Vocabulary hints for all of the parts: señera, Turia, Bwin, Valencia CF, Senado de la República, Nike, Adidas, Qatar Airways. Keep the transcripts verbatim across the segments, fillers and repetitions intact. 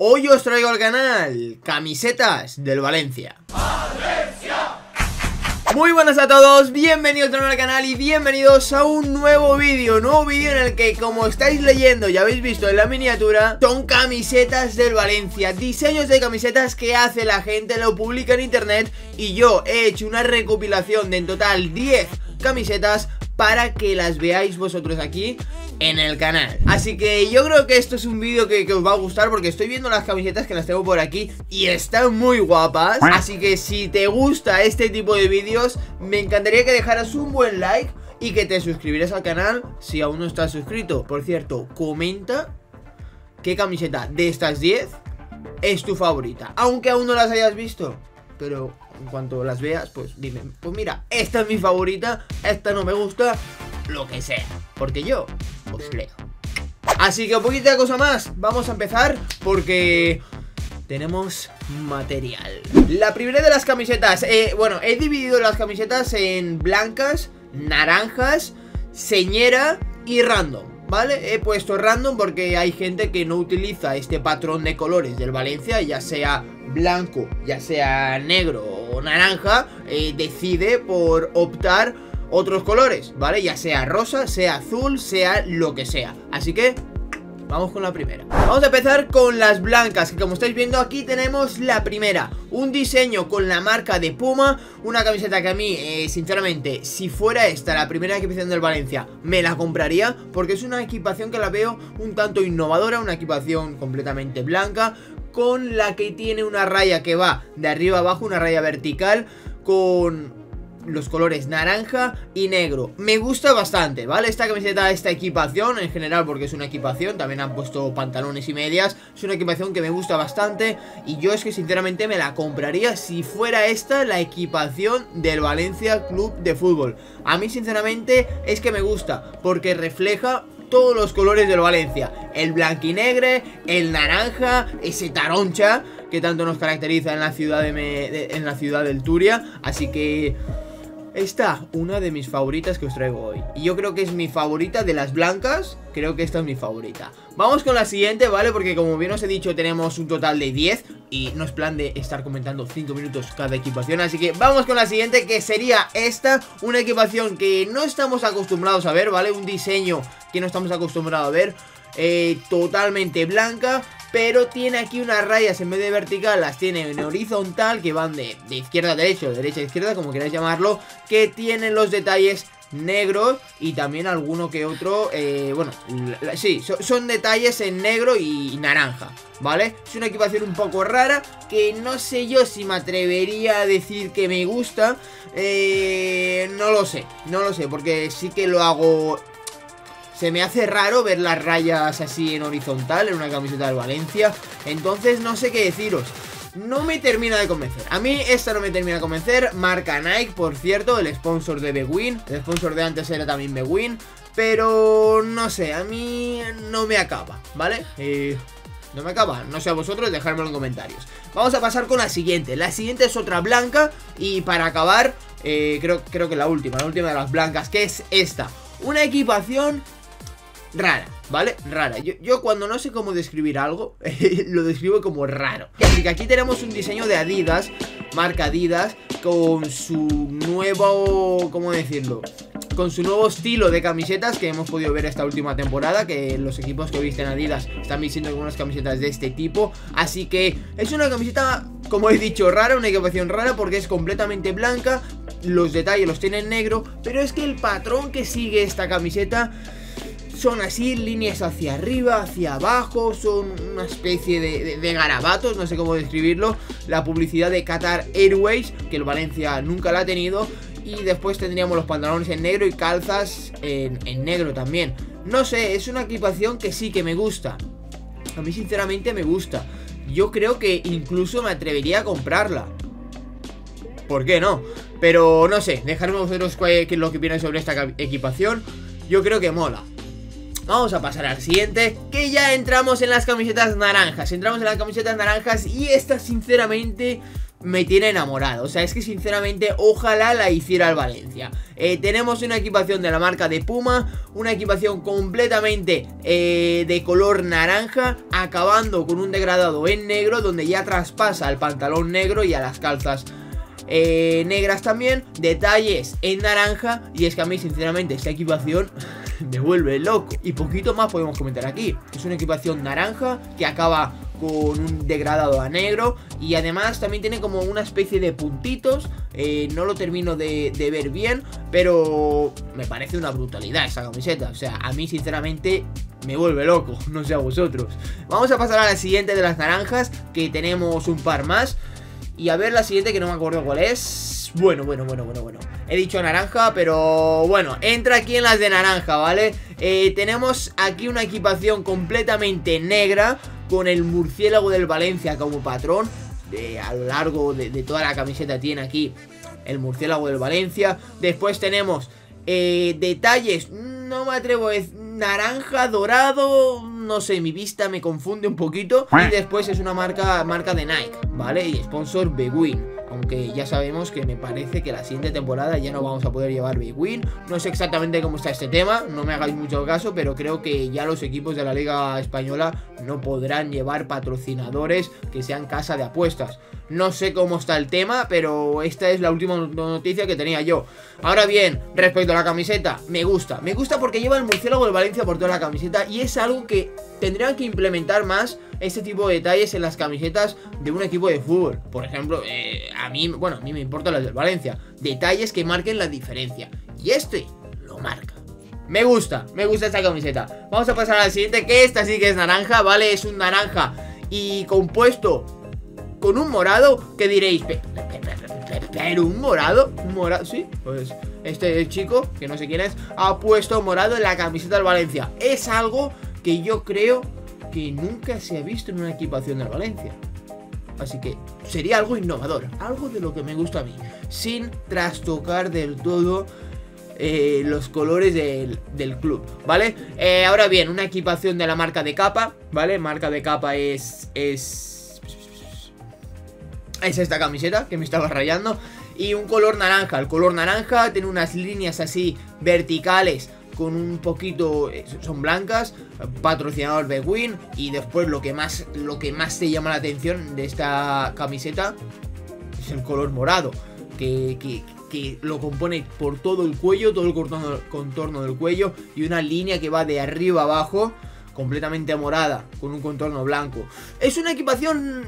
Hoy os traigo al canal camisetas del Valencia. ¡Valencia! Muy buenas a todos, bienvenidos de nuevo al canal y bienvenidos a un nuevo vídeo. Nuevo vídeo en el que, como estáis leyendo y habéis visto en la miniatura, son camisetas del Valencia. Diseños de camisetas que hace la gente, lo publica en internet. Y yo he hecho una recopilación de en total diez camisetas para que las veáis vosotros aquí en el canal. Así que yo creo que esto es un vídeo que, que os va a gustar, porque estoy viendo las camisetas que las tengo por aquí y están muy guapas. Así que si te gusta este tipo de vídeos, me encantaría que dejaras un buen like y que te suscribieras al canal si aún no estás suscrito. Por cierto, comenta qué camiseta de estas diez es tu favorita, aunque aún no las hayas visto. Pero en cuanto las veas, pues dime, pues mira, esta es mi favorita, esta no me gusta, lo que sea, porque yo os leo. Así que un poquito de cosa más, vamos a empezar porque tenemos material. La primera de las camisetas, eh, bueno, he dividido las camisetas en blancas, naranjas, señera y random, ¿vale? He puesto random porque hay gente que no utiliza este patrón de colores del Valencia, ya sea blanco, ya sea negro o naranja, eh, decide por optar otros colores, ¿vale? Ya sea rosa, sea azul, sea lo que sea. Así que vamos con la primera. Vamos a empezar con las blancas, que como estáis viendo aquí tenemos la primera. Un diseño con la marca de Puma. Una camiseta que a mí, eh, sinceramente, si fuera esta la primera equipación del Valencia, me la compraría, porque es una equipación que la veo un tanto innovadora. Una equipación completamente blanca, con la que tiene una raya que va de arriba abajo, una raya vertical, con los colores naranja y negro. Me gusta bastante, ¿vale? Esta camiseta, esta equipación en general, porque es una equipación, también han puesto pantalones y medias. Es una equipación que me gusta bastante y yo es que sinceramente me la compraría si fuera esta la equipación del Valencia Club de Fútbol. A mí sinceramente es que me gusta porque refleja todos los colores del Valencia: el blanquinegre, el naranja, ese taroncha que tanto nos caracteriza en la ciudad de, me, de en la ciudad del Turia. Así que esta, una de mis favoritas que os traigo hoy. Y yo creo que es mi favorita de las blancas. Creo que esta es mi favorita. Vamos con la siguiente, ¿vale? Porque como bien os he dicho, tenemos un total de diez. Y no es plan de estar comentando cinco minutos cada equipación. Así que vamos con la siguiente, que sería esta. Una equipación que no estamos acostumbrados a ver, ¿vale? Un diseño que no estamos acostumbrados a ver. Eh, totalmente blanca, pero tiene aquí unas rayas en vez de vertical, las tiene en horizontal, que van de, de izquierda a derecha o de derecha a izquierda, como queráis llamarlo, que tienen los detalles negros y también alguno que otro, eh, bueno, la, sí, so, son detalles en negro y naranja, ¿vale? Es una equipación un poco rara, que no sé yo si me atrevería a decir que me gusta, eh, no lo sé, no lo sé, porque sí que lo hago... Se me hace raro ver las rayas así en horizontal en una camiseta del Valencia. Entonces no sé qué deciros. No me termina de convencer. A mí esta no me termina de convencer. Marca Nike, por cierto, el sponsor de Bwin. El sponsor de antes era también Bwin. Pero no sé, a mí no me acaba, ¿vale? Eh... No me acaba, no sé a vosotros, dejármelo en comentarios. Vamos a pasar con la siguiente. La siguiente es otra blanca y para acabar, eh, creo, creo que la última, la última de las blancas, que es esta. Una equipación... rara, ¿vale? Rara. Yo, yo cuando no sé cómo describir algo, lo describo como raro. Así que aquí tenemos un diseño de Adidas, marca Adidas, con su nuevo... ¿cómo decirlo? Con su nuevo estilo de camisetas que hemos podido ver esta última temporada, que los equipos que visten Adidas están vistiendo algunas camisetas de este tipo. Así que es una camiseta, como he dicho, rara, una equipación rara, porque es completamente blanca, los detalles los tiene en negro, pero es que el patrón que sigue esta camiseta... son así, líneas hacia arriba, hacia abajo, son una especie de, de, de garabatos, no sé cómo describirlo. La publicidad de Qatar Airways, que el Valencia nunca la ha tenido. Y después tendríamos los pantalones en negro y calzas en, en negro también. No sé, es una equipación que sí que me gusta. A mí sinceramente me gusta. Yo creo que incluso me atrevería a comprarla. ¿Por qué no? Pero no sé, dejadme vosotros qué es lo que opináis sobre esta equipación. Yo creo que mola. Vamos a pasar al siguiente, que ya entramos en las camisetas naranjas. Entramos en las camisetas naranjas y esta sinceramente me tiene enamorado. O sea, es que sinceramente ojalá la hiciera el Valencia. eh, Tenemos una equipación de la marca de Puma, una equipación completamente eh, de color naranja, acabando con un degradado en negro, donde ya traspasa al pantalón negro y a las calzas eh, negras también. Detalles en naranja. Y es que a mí sinceramente esta equipación me vuelve loco. Y poquito más podemos comentar aquí. Es una equipación naranja que acaba con un degradado a negro, y además también tiene como una especie de puntitos. eh, No lo termino de, de ver bien, pero me parece una brutalidad esta camiseta. O sea, a mí sinceramente me vuelve loco, no sé a vosotros. Vamos a pasar a la siguiente de las naranjas, que tenemos un par más. Y a ver la siguiente, que no me acuerdo cuál es. Bueno, bueno, bueno, bueno, bueno. He dicho naranja, pero bueno, entra aquí en las de naranja, ¿vale? Eh, tenemos aquí una equipación completamente negra, con el murciélago del Valencia como patrón. Eh, a lo largo de, de toda la camiseta tiene aquí el murciélago del Valencia. Después tenemos eh, detalles, no me atrevo a decir, naranja, dorado, no sé, mi vista me confunde un poquito. Y después es una marca, marca de Nike, ¿vale? Y sponsor Bwin, aunque ya sabemos que me parece que la siguiente temporada ya no vamos a poder llevar Bwin. No sé exactamente cómo está este tema, no me hagáis mucho caso, pero creo que ya los equipos de la Liga Española no podrán llevar patrocinadores que sean casa de apuestas. No sé cómo está el tema, pero esta es la última noticia que tenía yo. Ahora bien, respecto a la camiseta, me gusta. Me gusta porque lleva el murciélago del Valencia por toda la camiseta, y es algo que tendrían que implementar más, este tipo de detalles en las camisetas de un equipo de fútbol. Por ejemplo, eh, a mí, bueno, a mí me importan las del Valencia. Detalles que marquen la diferencia, y este lo marca. Me gusta, me gusta esta camiseta. Vamos a pasar a la siguiente, que esta sí que es naranja, ¿vale? Es un naranja y compuesto con un morado, que diréis, pe pe pe pe pe pero un morado, un morado, sí, pues este chico, que no sé quién es, ha puesto morado en la camiseta del Valencia. Es algo que yo creo que nunca se ha visto en una equipación del Valencia. Así que sería algo innovador, algo de lo que me gusta a mí, sin trastocar del todo eh, los colores del, del club, ¿vale? Eh, ahora bien, una equipación de la marca de capa, ¿vale? Marca de capa es... es Es esta camiseta que me estaba rayando. Y un color naranja. El color naranja tiene unas líneas así verticales, con un poquito... son blancas. Patrocinador Bwin. Y después lo que más, lo que más te llama la atención de esta camiseta es el color morado, que, que, que lo compone por todo el cuello, todo el contorno, contorno del cuello, y una línea que va de arriba abajo, completamente morada, con un contorno blanco. Es una equipación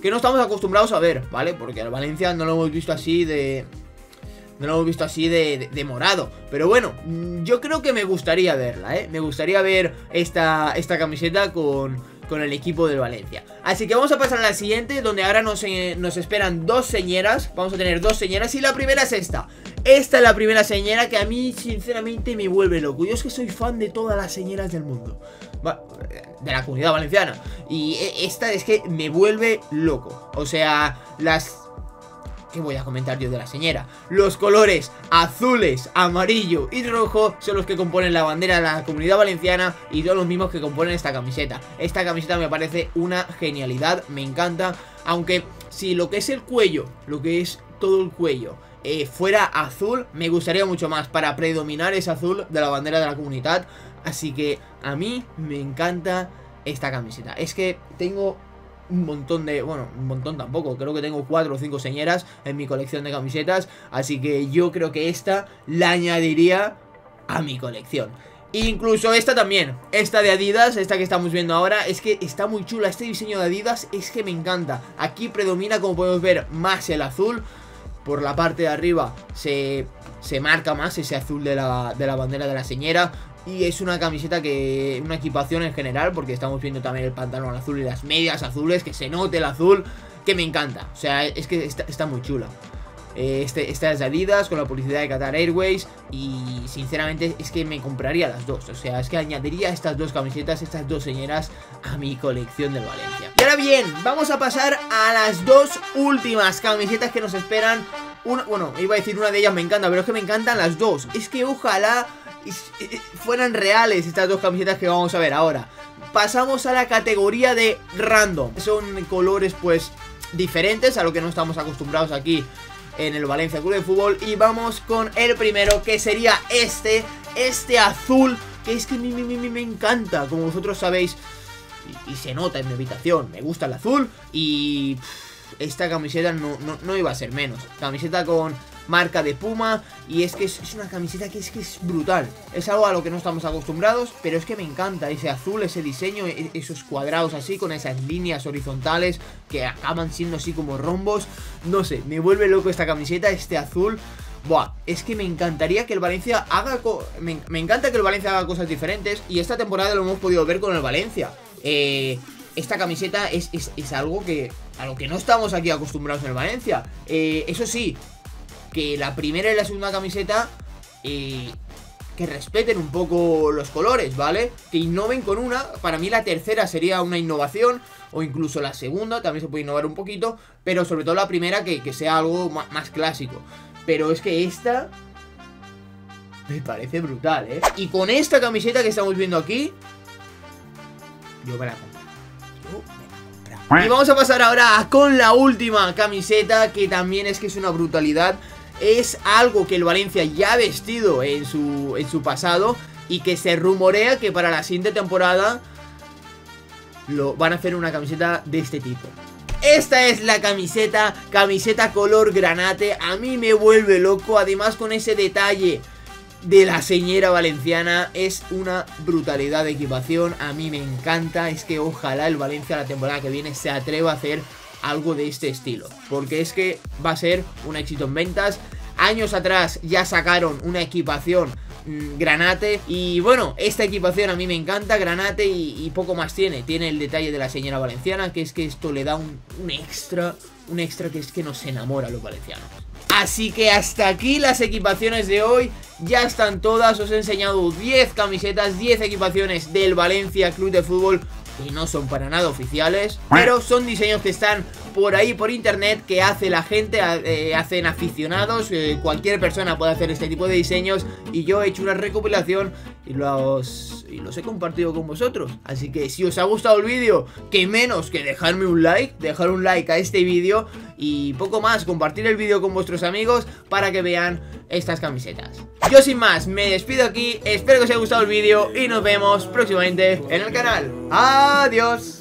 que no estamos acostumbrados a ver, ¿vale? Porque al Valencia no lo hemos visto así de... No lo hemos visto así de, de, de morado. Pero bueno, yo creo que me gustaría verla, ¿eh? Me gustaría ver esta, esta camiseta con, con el equipo del Valencia. Así que vamos a pasar a la siguiente, donde ahora nos, eh, nos esperan dos señeras. Vamos a tener dos señeras, y la primera es esta. Esta es la primera señera que a mí sinceramente me vuelve loco. Yo es que soy fan de todas las señeras del mundo, de la comunidad valenciana, y esta es que me vuelve loco. O sea, las... ¿qué voy a comentar yo de la señera? Los colores azules, amarillo y rojo son los que componen la bandera de la comunidad valenciana, y son los mismos que componen esta camiseta. Esta camiseta me parece una genialidad, me encanta. Aunque si lo que es el cuello, lo que es todo el cuello, eh, fuera azul, me gustaría mucho más, para predominar ese azul de la bandera de la comunidad. Así que a mí me encanta esta camiseta. Es que tengo un montón de... bueno, un montón tampoco, creo que tengo cuatro o cinco señeras en mi colección de camisetas. Así que yo creo que esta la añadiría a mi colección. Incluso esta también, esta de Adidas, esta que estamos viendo ahora, es que está muy chula. Este diseño de Adidas es que me encanta. Aquí predomina, como podemos ver, más el azul. Por la parte de arriba se, se marca más ese azul de la, de la bandera de la señera. Y es una camiseta que... una equipación en general, porque estamos viendo también el pantalón azul y las medias azules, que se note el azul, que me encanta. O sea, es que está, está muy chula. Eh, este, esta es de Adidas, con la publicidad de Qatar Airways. Y sinceramente es que me compraría las dos. O sea, es que añadiría estas dos camisetas, estas dos señeras, a mi colección del Valencia. Y ahora bien, vamos a pasar a las dos últimas camisetas que nos esperan. Una, bueno, iba a decir una de ellas me encanta, pero es que me encantan las dos. Es que ojalá fueran reales estas dos camisetas que vamos a ver ahora. Pasamos a la categoría de random. Son colores pues diferentes a lo que no estamos acostumbrados aquí en el Valencia Club de Fútbol. Y vamos con el primero, que sería este, este azul, que es que me, me, me, me encanta, como vosotros sabéis, y, y se nota en mi habitación, me gusta el azul. Y pff, esta camiseta no, no, no iba a ser menos, camiseta con marca de Puma, y es que es, es una camiseta que es que es brutal, es algo a lo que no estamos acostumbrados, pero es que me encanta ese azul, ese diseño, esos cuadrados así, con esas líneas horizontales que acaban siendo así como rombos, no sé, me vuelve loco esta camiseta, este azul. Buah, es que me encantaría que el Valencia haga, me, me encanta que el Valencia haga cosas diferentes, y esta temporada lo hemos podido ver con el Valencia. eh... Esta camiseta es, es, es algo que a lo que no estamos aquí acostumbrados en el Valencia. eh, Eso sí, que la primera y la segunda camiseta eh, que respeten un poco los colores, ¿vale? Que innoven con una. Para mí la tercera sería una innovación, o incluso la segunda, también se puede innovar un poquito, pero sobre todo la primera que, que sea algo más, más clásico. Pero es que esta me parece brutal, ¿eh? Y con esta camiseta que estamos viendo aquí, yo me la compro. Yo me la compro. Y vamos a pasar ahora con la última camiseta, que también es que es una brutalidad. Es algo que el Valencia ya ha vestido en su, en su pasado, y que se rumorea que para la siguiente temporada lo van a hacer una camiseta de este tipo. Esta es la camiseta, camiseta color granate. A mí me vuelve loco, además con ese detalle de la señera valenciana. Es una brutalidad de equipación, a mí me encanta. Es que ojalá el Valencia la temporada que viene se atreva a hacer algo de este estilo, porque es que va a ser un éxito en ventas. Años atrás ya sacaron una equipación mmm, granate, y bueno, esta equipación a mí me encanta, granate, y, y poco más tiene. Tiene el detalle de la señora valenciana, que es que esto le da un, un extra, un extra que es que nos enamora a los valencianos. Así que hasta aquí las equipaciones de hoy, ya están todas. Os he enseñado diez camisetas, diez equipaciones del Valencia Club de Fútbol, y no son para nada oficiales, pero son diseños que están por ahí, por internet, que hace la gente, eh, hacen aficionados, eh, cualquier persona puede hacer este tipo de diseños, y yo he hecho una recopilación y los, y los he compartido con vosotros. Así que si os ha gustado el vídeo, que menos que dejarme un like, dejar un like a este vídeo, y poco más, compartir el vídeo con vuestros amigos para que vean estas camisetas. Yo sin más me despido aquí, espero que os haya gustado el vídeo, y nos vemos próximamente en el canal. Adiós.